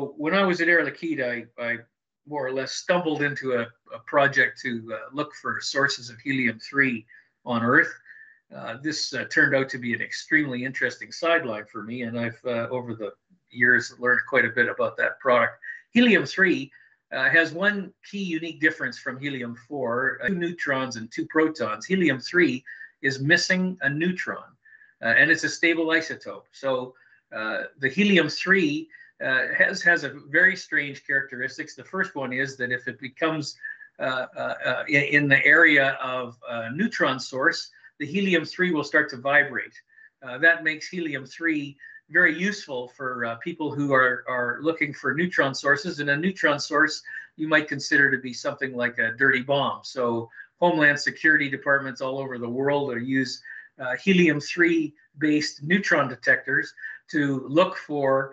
When I was at Air Liquide, I more or less stumbled into a project to look for sources of helium-3 on Earth. This turned out to be an extremely interesting sideline for me, and I've, over the years, learned quite a bit about that product. Helium-3 has one key unique difference from helium-4, two neutrons and two protons. Helium-3 is missing a neutron, and it's a stable isotope. So the helium-3 has a very strange characteristics. The first one is that if it becomes in the area of a neutron source, the helium-3 will start to vibrate. That makes helium-3 very useful for people who are looking for neutron sources. And a neutron source you might consider to be something like a dirty bomb. So Homeland Security departments all over the world use helium-3 based neutron detectors to look for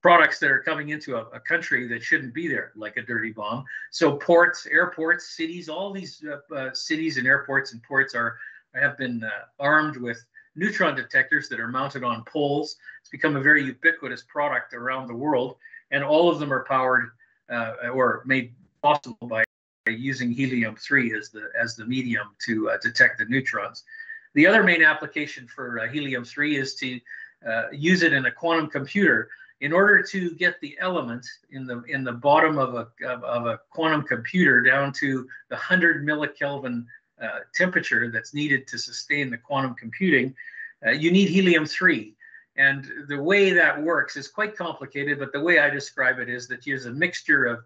products that are coming into a country that shouldn't be there, like a dirty bomb. So ports, airports, cities, all these cities and airports and ports have been armed with neutron detectors that are mounted on poles. It's become a very ubiquitous product around the world, and all of them are powered or made possible by using helium-3 as the medium to detect the neutrons. The other main application for helium-3 is to use it in a quantum computer. In order to get the element in the bottom of a quantum computer down to the 100 millikelvin temperature that's needed to sustain the quantum computing, you need helium-3. And the way that works is quite complicated, but the way I describe it is that here's a mixture of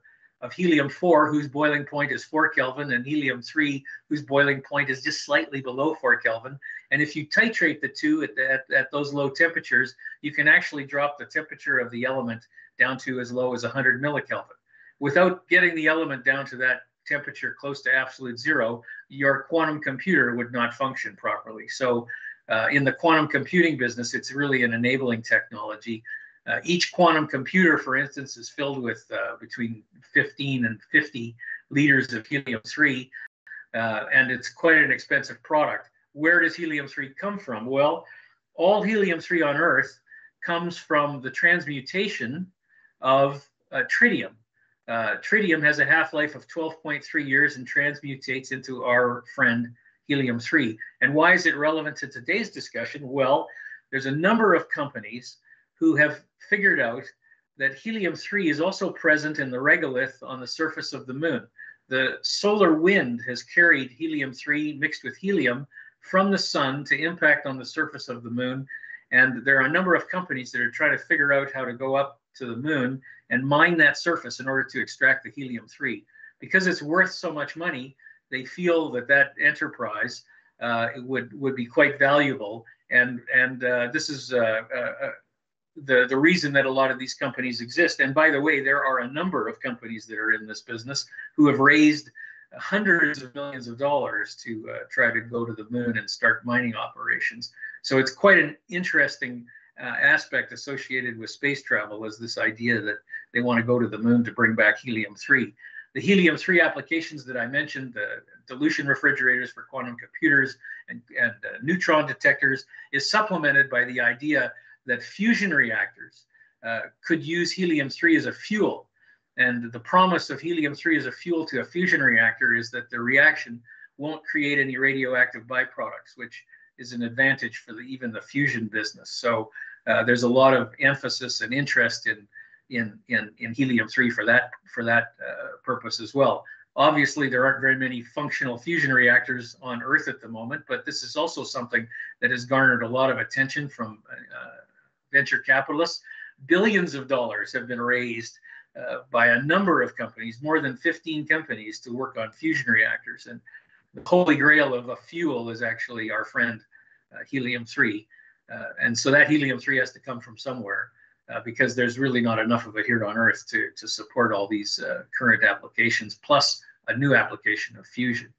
helium-4, whose boiling point is 4 Kelvin, and helium-3, whose boiling point is just slightly below 4 Kelvin. And if you titrate the two at those low temperatures, you can actually drop the temperature of the element down to as low as 100 millikelvin. Without getting the element down to that temperature close to absolute zero, your quantum computer would not function properly. So in the quantum computing business, it's really an enabling technology. Each quantum computer, for instance, is filled with between 15 and 50 liters of helium-3, and it's quite an expensive product. Where does helium-3 come from? Well, all helium-3 on Earth comes from the transmutation of tritium. Tritium has a half-life of 12.3 years and transmutates into our friend helium-3. And why is it relevant to today's discussion? Well, there's a number of companies who have figured out that helium-3 is also present in the regolith on the surface of the moon. The solar wind has carried helium-3 mixed with helium from the sun to impact on the surface of the moon. And there are a number of companies that are trying to figure out how to go up to the moon and mine that surface in order to extract the helium-3. Because it's worth so much money, they feel that that enterprise would be quite valuable. And this is the reason that a lot of these companies exist. And by the way, there are a number of companies that are in this business who have raised hundreds of millions of dollars to try to go to the moon and start mining operations. So it's quite an interesting aspect associated with space travel, is this idea that they want to go to the moon to bring back helium-3. The helium-3 applications that I mentioned, the dilution refrigerators for quantum computers and neutron detectors, is supplemented by the idea that fusion reactors could use helium-3 as a fuel. And the promise of helium-3 as a fuel to a fusion reactor is that the reaction won't create any radioactive byproducts, which is an advantage for even the fusion business. So there's a lot of emphasis and interest in helium-3 for that purpose as well. Obviously, there aren't very many functional fusion reactors on Earth at the moment, but this is also something that has garnered a lot of attention from venture capitalists. Billions of dollars have been raised by a number of companies, more than 15 companies, to work on fusion reactors. And the holy grail of a fuel is actually our friend helium-3. And so that helium-3 has to come from somewhere because there's really not enough of it here on Earth to support all these current applications, plus a new application of fusion.